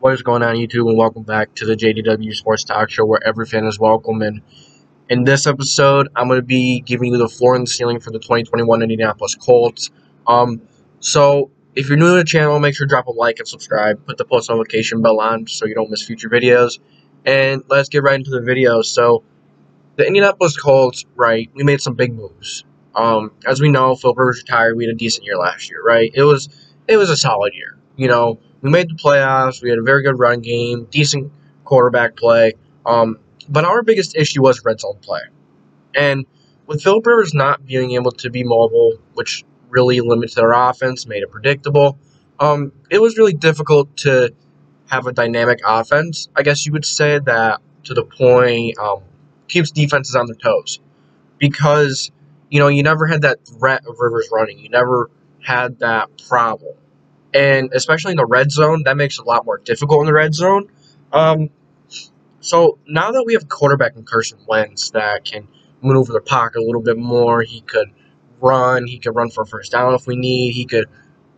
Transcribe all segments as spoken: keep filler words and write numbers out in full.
What is going on, YouTube, and welcome back to the J D W Sports Talk Show, where every fan is welcome. And in this episode, I'm going to be giving you the floor and the ceiling for the twenty twenty-one Indianapolis Colts. Um, so if you're new to the channel, make sure to drop a like and subscribe. Put the post notification bell on so you don't miss future videos. And let's get right into the video. So the Indianapolis Colts, right? We made some big moves. Um, as we know, Philip Rivers retired. We had a decent year last year, right? It was it was a solid year. You know, we made the playoffs. We had a very good run game, decent quarterback play. Um, but our biggest issue was red zone play, and with Philip Rivers not being able to be mobile, which really limits their offense, made it predictable. Um, it was really difficult to have a dynamic offense. I guess you would say that, to the point, um, keeps defenses on their toes, because you know, you never had that threat of Rivers running. You never had that problem. And especially in the red zone, that makes it a lot more difficult in the red zone. Um, so now that we have quarterback in Carson Wentz that can maneuver the pocket a little bit more, he could run, he could run for a first down if we need, he could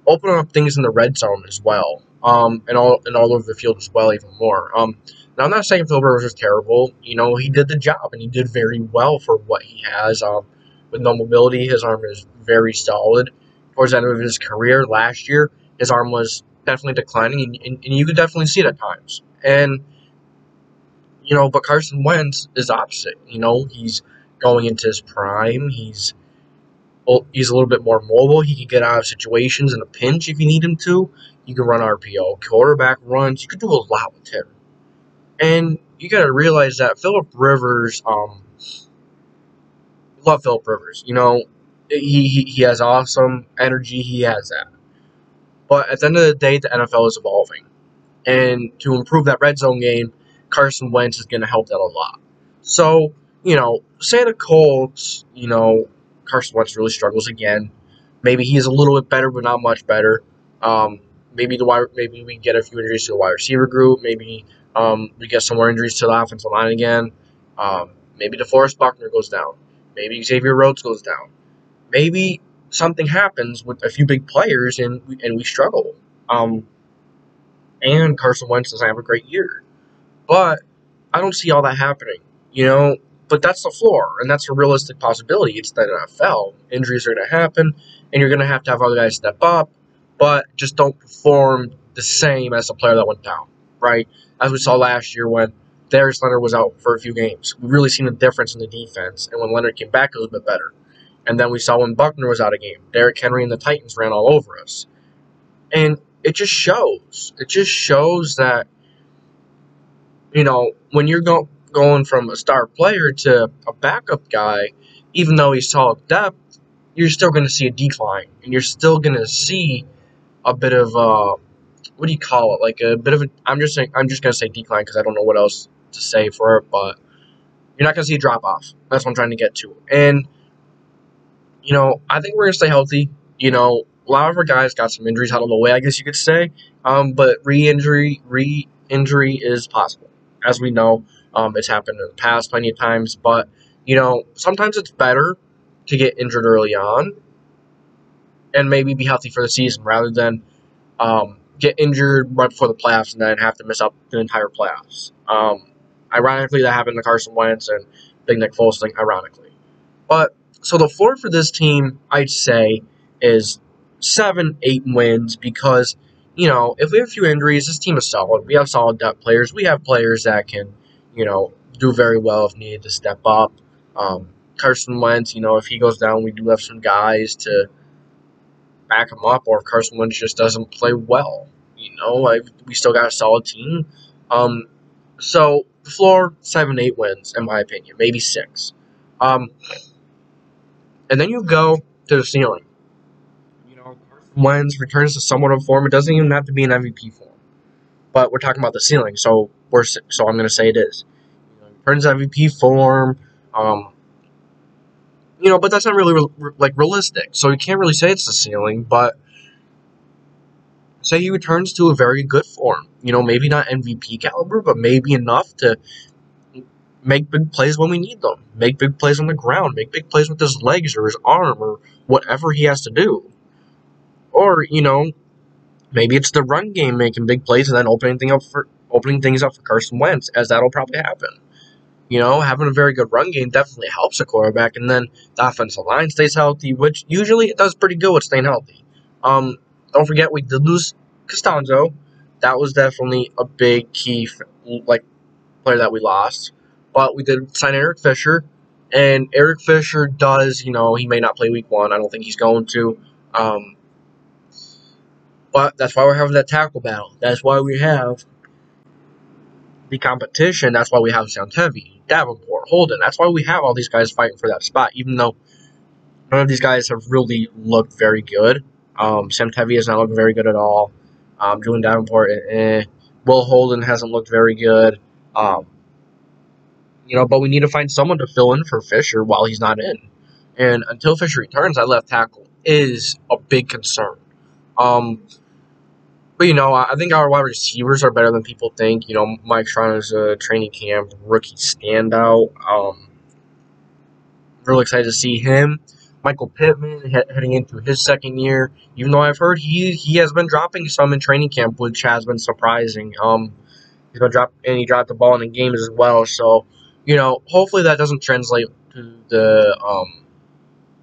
open up things in the red zone as well, um, and all and all over the field as well, even more. Um, now, I'm not saying Philip Rivers was terrible. You know, he did the job, and he did very well for what he has. Um, with no mobility, his arm is very solid. Towards the end of his career last year, his arm was definitely declining, and, and, and you could definitely see it at times. And, you know, but Carson Wentz is opposite. You know, he's going into his prime. He's he's a little bit more mobile. He can get out of situations in a pinch if you need him to. You can run R P O, quarterback runs. You could do a lot with him. And you got to realize that Philip Rivers, um, love Philip Rivers. You know, he, he, he has awesome energy. He has that. But at the end of the day, the N F L is evolving. And to improve that red zone game, Carson Wentz is going to help that a lot. So, you know, say the Colts, you know, Carson Wentz really struggles again. Maybe he's a little bit better, but not much better. Um, maybe the wide, maybe we get a few injuries to the wide receiver group. Maybe um, we get some more injuries to the offensive line again. Um, maybe DeForest Buckner goes down. Maybe Xavier Rhodes goes down. Maybe something happens with a few big players, and we, and we struggle. Um, and Carson Wentz doesn't have a great year. But I don't see all that happening, you know. But that's the floor, and that's a realistic possibility. It's the N F L. Injuries are going to happen, and you're going to have to have other guys step up, but just don't perform the same as the player that went down, right? As we saw last year when Darius Leonard was out for a few games. We've really seen a difference in the defense, and when Leonard came back, it was a bit better. And then we saw when Buckner was out of game, Derrick Henry and the Titans ran all over us. And it just shows. It just shows that, you know, when you're go going from a star player to a backup guy, even though he's solid depth, you're still going to see a decline. And you're still going to see a bit of a, what do you call it? Like a bit of a, I'm just saying, I'm just going to say decline because I don't know what else to say for it, but you're not going to see a drop-off. That's what I'm trying to get to. And you know, I think we're going to stay healthy. You know, a lot of our guys got some injuries out of the way, I guess you could say. Um, but re-injury re-injury is possible. As we know, um, it's happened in the past plenty of times. But, you know, sometimes it's better to get injured early on and maybe be healthy for the season rather than um, get injured right before the playoffs and then have to miss out the entire playoffs. Um, ironically, that happened to Carson Wentz and Big Nick Foles thing, ironically. But so the floor for this team, I'd say, is seven, eight wins because, you know, if we have a few injuries, this team is solid. We have solid depth players. We have players that can, you know, do very well if needed to step up. Um, Carson Wentz, you know, if he goes down, we do have some guys to back him up, or if Carson Wentz just doesn't play well, you know, like, we still got a solid team. Um, so the floor, seven, eight wins, in my opinion, maybe six. Um... And then you go to the ceiling. You know, Carson Wentz returns to somewhat of form. It doesn't even have to be an M V P form. But we're talking about the ceiling, so we're so I'm going to say it is. You know, returns to M V P form. Um, you know, but that's not really re like realistic. So you can't really say it's the ceiling, but say he returns to a very good form. You know, maybe not M V P caliber, but maybe enough to make big plays when we need them. Make big plays on the ground. Make big plays with his legs or his arm or whatever he has to do. Or, you know, Maybe it's the run game making big plays and then opening thing up for opening things up for Carson Wentz, as that'll probably happen. You know, having a very good run game definitely helps a quarterback, and then the offensive line stays healthy, which usually it does pretty good with staying healthy. Um, don't forget we did lose Castanzo. That was definitely a big key like player that we lost. But we did sign Eric Fisher, and Eric Fisher does, you know, he may not play week one. I don't think he's going to. Um, but that's why we're having that tackle battle. That's why we have the competition. That's why we have Sam Tevi, Davenport, Holden. That's why we have all these guys fighting for that spot, even though none of these guys have really looked very good. Um, Sam Tevi has not looked very good at all. Um, Julian Davenport, eh. Will Holden hasn't looked very good. Um, you know, but we need to find someone to fill in for Fisher while he's not in. And until Fisher returns, that left tackle is a big concern. Um, but, you know, I think our wide receivers are better than people think. You know, Mike Strachan is a training camp rookie standout. Um, really excited to see him. Michael Pittman heading into his second year, even though I've heard he he has been dropping some in training camp, which has been surprising. Um, he's been drop and he dropped the ball in the games as well. So, you know, hopefully that doesn't translate to the um,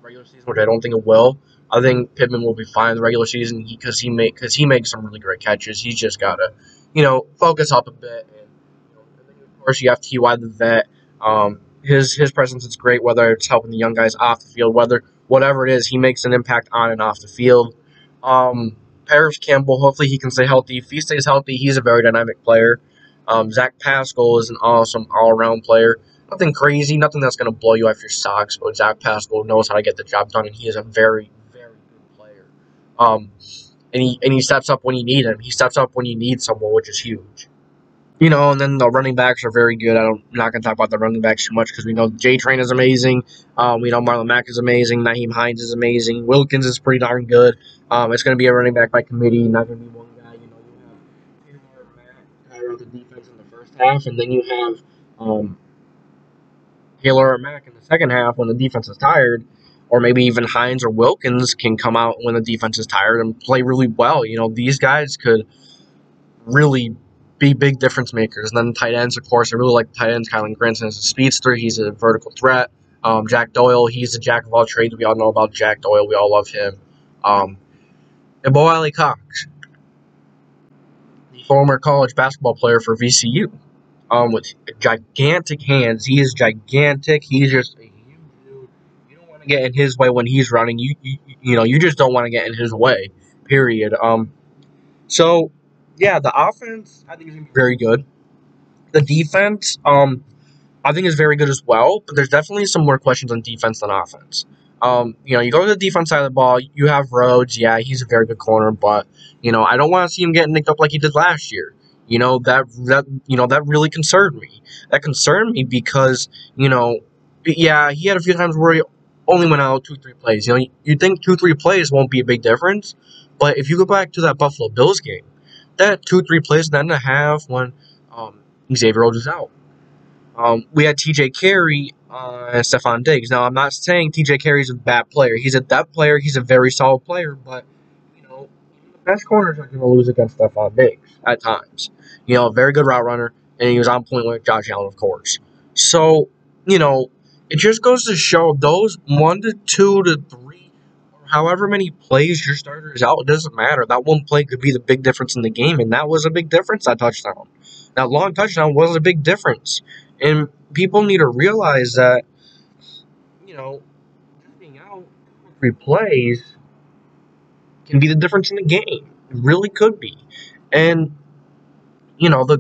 regular season, which I don't think it will. I think Pittman will be fine in the regular season because he make because he makes some really great catches. He's just gotta, you know, focus up a bit. And, you know, and then of course you have T Y the vet. Um, His his presence is great, whether it's helping the young guys off the field, whether whatever it is, he makes an impact on and off the field. Um, Paris Campbell, hopefully he can stay healthy. If he stays healthy, he's a very dynamic player. Um, Zach Pascal is an awesome all-around player. Nothing crazy, nothing that's going to blow you off your socks, but Zach Pascal knows how to get the job done, and he is a very, very good player. Um, and he and he steps up when you need him. He steps up when you need someone, which is huge. You know, and then the running backs are very good. I don't, I'm not going to talk about the running backs too much because we know J-Train is amazing. Um, we know Marlon Mack is amazing. Naheem Hines is amazing. Wilkins is pretty darn good. Um, it's going to be a running back by committee, not going to be one guy. You know, you have Taylor or Mack, the defense in the first half, and then you have um, Taylor or Mack in the second half when the defense is tired, or maybe even Hines or Wilkins can come out when the defense is tired and play really well. You know, these guys could really be big difference makers. And then tight ends, of course, I really like tight ends. Kylen Granson is a speedster. He's a vertical threat. Um, Jack Doyle, he's a jack of all trades. We all know about Jack Doyle. We all love him. Um, and Bo Ali Cox, the former college basketball player for V C U, um, with gigantic hands. He is gigantic. He's just a huge dude. You don't want to get in his way when he's running. You, you, you know, you just don't want to get in his way, period. Um, so... Yeah, the offense, I think, is going to be very good. The defense, um, I think, is very good as well, but there's definitely some more questions on defense than offense. Um, you know, you go to the defense side of the ball, you have Rhodes. Yeah, he's a very good corner, but, you know, I don't want to see him get nicked up like he did last year. You know, that, that you know, that really concerned me. That concerned me because, you know, yeah, he had a few times where he only went out two, three plays. You know, you'd think two, three plays won't be a big difference, but if you go back to that Buffalo Bills game, that two, three plays, then a half when um, Xavier Rhodes is out. Um, we had T J. Carrie uh, and Stephon Diggs. Now, I'm not saying T J. Carrie's a bad player. He's a depth player. He's a very solid player. But, you know, even the best corners are going to lose against Stephon Diggs at times. You know, a very good route runner, and he was on point with Josh Allen, of course. So, you know, it just goes to show those one to two to three. However many plays your starter is out, it doesn't matter. That one play could be the big difference in the game, and that was a big difference, that touchdown. That long touchdown was a big difference. And people need to realize that, you know, being out three plays can be the difference in the game. It really could be. And, you know, the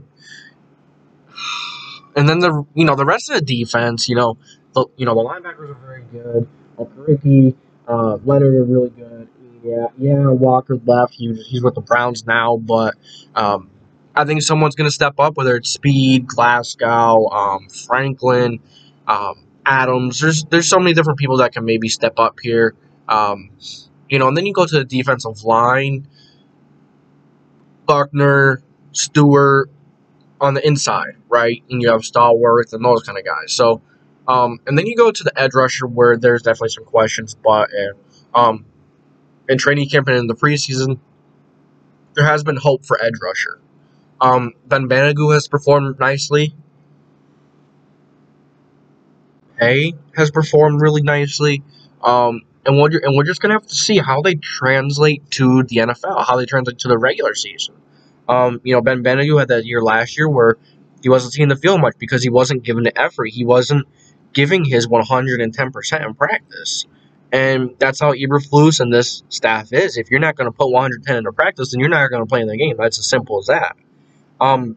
and then the you know, the rest of the defense, you know, the you know, the linebackers are very good. Okereke, Uh, Leonard are really good. Yeah, yeah. Walker left. He was, he's with the Browns now, but um, I think someone's going to step up, whether it's Speed, Glasgow, um, Franklin, um, Adams. There's there's so many different people that can maybe step up here. Um, you know, and then you go to the defensive line. Buckner, Stewart on the inside, right? And you have Stallworth and those kind of guys. So. Um, and then you go to the edge rusher where there's definitely some questions, but and, um, in training camp and in the preseason, there has been hope for edge rusher. Um, Ben Banogu has performed nicely. Hay has performed really nicely. Um, and we're, and we're just going to have to see how they translate to the N F L, how they translate to the regular season. Um, you know, Ben Banogu had that year last year where he wasn't seeing the field much because he wasn't giving the effort. He wasn't giving his one hundred ten percent in practice. And that's how Eberflus and this staff is. If you're not going to put one hundred ten into practice, then you're not going to play in the game. That's as simple as that. Um,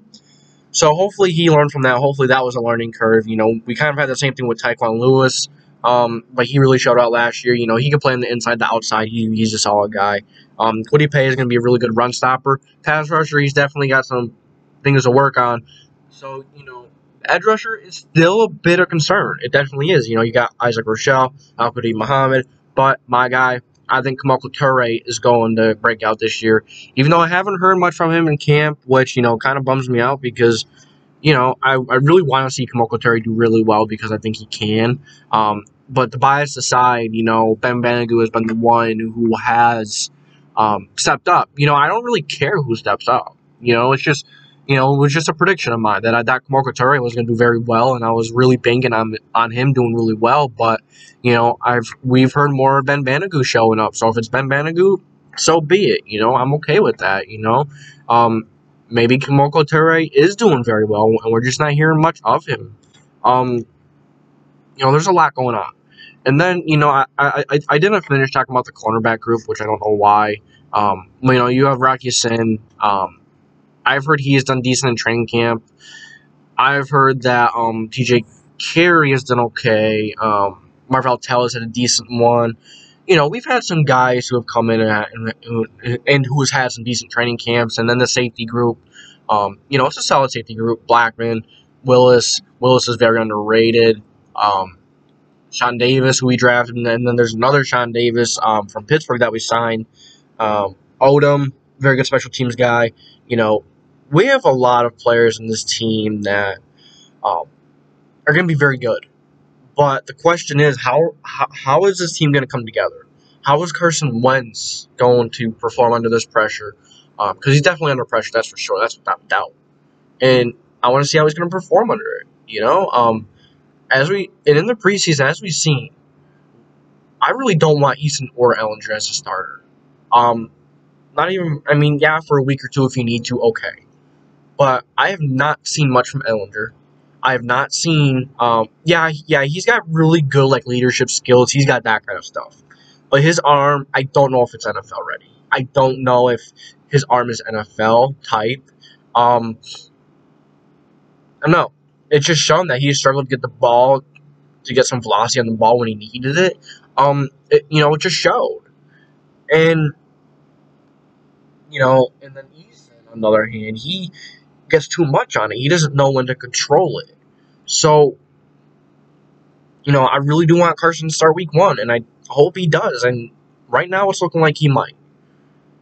so hopefully he learned from that. Hopefully that was a learning curve. You know, we kind of had the same thing with Tyquan Lewis, um, but he really showed out last year. You know, he could play on the inside, the outside. He, he's a solid guy. Um, Kwity Paye is going to be a really good run stopper. Pass rusher, he's definitely got some things to work on. So, you know, edge rusher is still a bit of concern. It definitely is. You know, you got Isaac Rochelle, Al-Qadir Muhammad, but my guy, I think Kemoko Turay is going to break out this year. Even though I haven't heard much from him in camp, which, you know, kind of bums me out because, you know, I, I really want to see Kemoko Turay do really well because I think he can. Um, but the bias aside, you know, Ben Banogu has been the one who has um, stepped up. You know, I don't really care who steps up. You know, it's just... You know, it was just a prediction of mine that I thought Kemoko Turay was going to do very well, and I was really banking on on him doing really well. But you know, I've we've heard more of Ben Banogu showing up. So if it's Ben Banogu, so be it. You know, I'm okay with that. You know, um, maybe Kemoko Turay is doing very well, and we're just not hearing much of him. Um, you know, there's a lot going on, and then you know, I I I didn't finish talking about the cornerback group, which I don't know why. Um, you know, you have Rocky Sin. Um. I've heard he has done decent in training camp. I've heard that um, T J. Carrie has done okay. Um, Marvell Tellis had a decent one. You know, we've had some guys who have come in and, and, and who has had some decent training camps. And then the safety group, um, you know, it's a solid safety group. Blackman, Willis. Willis is very underrated. Um, Sean Davis, who we drafted. And then, and then there's another Sean Davis um, from Pittsburgh that we signed. Um, Odom, very good special teams guy. You know, we have a lot of players in this team that um, are going to be very good. But the question is, how, how how is this team going to come together? How is Carson Wentz going to perform under this pressure? Because um, he's definitely under pressure, that's for sure. That's without doubt. And I want to see how he's going to perform under it. You know, um, as we and in the preseason, as we've seen, I really don't want Eason or Ehlinger as a starter. Um, Not even, I mean, yeah, for a week or two if you need to, okay. But I have not seen much from Ehlinger. I have not seen, um, yeah, yeah, he's got really good, like, leadership skills. He's got that kind of stuff. But his arm, I don't know if it's N F L ready. I don't know if his arm is N F L type. Um, I don't know. It's just shown that he struggled to get the ball, to get some velocity on the ball when he needed it. Um, it, you know, it just showed. And... You know, and then Eason, on the other hand, he gets too much on it. He doesn't know when to control it. So, you know, I really do want Carson to start week one, and I hope he does. And right now it's looking like he might.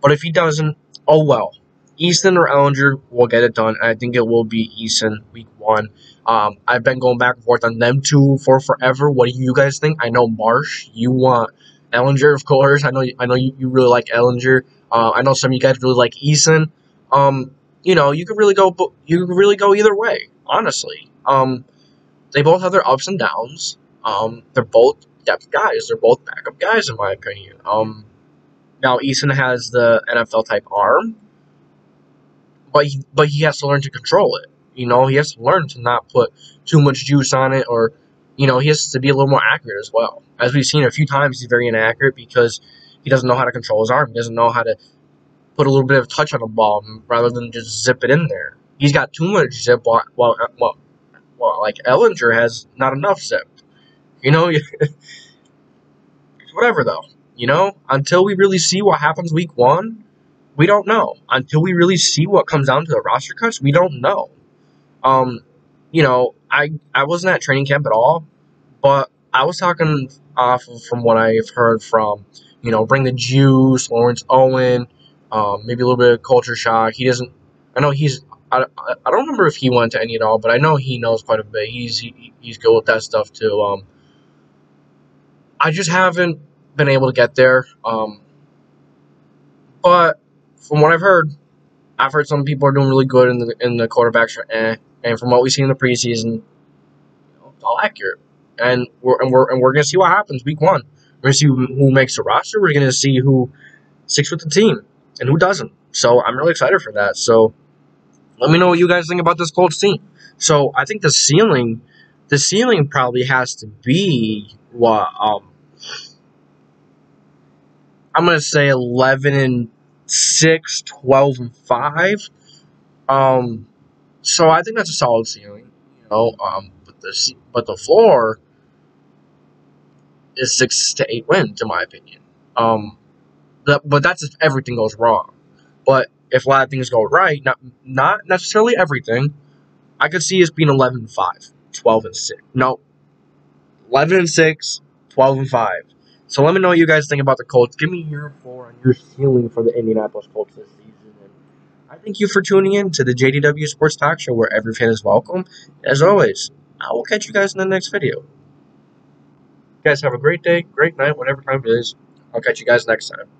But if he doesn't, oh well. Eason or Ehlinger will get it done. I think it will be Eason week one. Um, I've been going back and forth on them two for forever. What do you guys think? I know, Marsh, you want Ehlinger, of course. I know, I know you, you really like Ehlinger. Uh, I know some of you guys really like Eason. Um, you know, you could really go. You could really go either way, honestly. Um, they both have their ups and downs. Um, they're both depth guys. They're both backup guys, in my opinion. Um, now Eason has the N F L type arm, but he, but he has to learn to control it. You know, he has to learn to not put too much juice on it, or you know, he has to be a little more accurate as well. As we've seen a few times, he's very inaccurate because. He doesn't know how to control his arm. He doesn't know how to put a little bit of touch on the ball rather than just zip it in there. He's got too much zip, while, while, while, while like Ehlinger has not enough zip. You know, it's whatever though. You know, until we really see what happens week one, we don't know. Until we really see what comes down to the roster cuts, we don't know. Um, you know, I I wasn't at training camp at all, but I was talking off of from what I've heard from. You know, bring the juice, Lawrence Owen, um, maybe a little bit of culture shock. He doesn't, I know he's, I, I don't remember if he went to any at all, but I know he knows quite a bit. He's he, he's good with that stuff too. Um, I just haven't been able to get there. Um, but from what I've heard, I've heard some people are doing really good, and the, and the quarterbacks are eh. And from what we see in the preseason, you know, it's all accurate. And we're and we're and we're gonna see what happens week one. We're gonna see who, who makes the roster. We're gonna see who sticks with the team and who doesn't. So I'm really excited for that. So let me know what you guys think about this Colts team. So I think the ceiling, the ceiling probably has to be what um, I'm gonna say eleven and six, twelve and five. Um, so I think that's a solid ceiling. You know, um, but the but the floor is six to eight wins, in my opinion. Um, the, but that's if everything goes wrong. But if a lot of things go right, not not necessarily everything, I could see us being eleven and five, twelve and six. No, eleven and six, twelve and five. So let me know what you guys think about the Colts. Give me your floor on your ceiling for the Indianapolis Colts this season. And I thank you for tuning in to the J D W Sports Talk Show, where every fan is welcome. As always, I will catch you guys in the next video. You guys have a great day, great night, whatever time it is. I'll catch you guys next time.